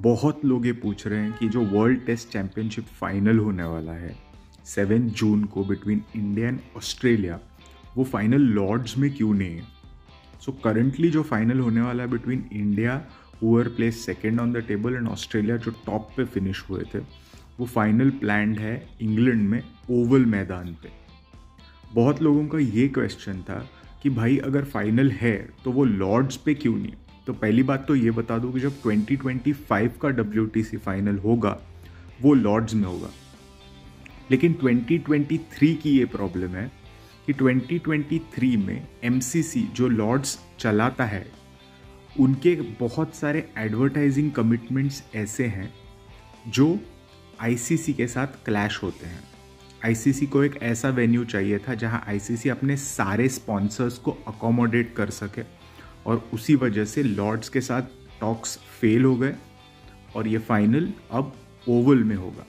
बहुत लोग ये पूछ रहे हैं कि जो वर्ल्ड टेस्ट चैम्पियनशिप फाइनल होने वाला है 7 जून को बिटवीन इंडिया एंड ऑस्ट्रेलिया, वो फाइनल लॉर्ड्स में क्यों नहीं है। सो करंटली जो फाइनल होने वाला है between India who are place second on the table and Australia जो टॉप पे फिनिश हुए थे, वो फाइनल प्लान्ड है इंग्लैंड में ओवल मैदान पे। बहुत लोगों का ये क्वेश्चन था कि भाई अगर फाइनल है तो वो लॉर्ड्स पे क्यों नहीं। तो पहली बात तो ये बता दूं कि जब 2025 का WTC फाइनल होगा वो लॉर्ड्स में होगा, लेकिन 2023 की ये प्रॉब्लम है कि 2023 में MCC जो लॉर्ड्स चलाता है उनके बहुत सारे एडवर्टाइजिंग कमिटमेंट्स ऐसे हैं जो ICC के साथ क्लैश होते हैं। ICC को एक ऐसा वेन्यू चाहिए था जहां ICC अपने सारे स्पॉन्सर्स को अकोमोडेट कर सके, और उसी वजह से लॉर्ड्स के साथ टॉक्स फेल हो गए और ये फाइनल अब ओवल में होगा।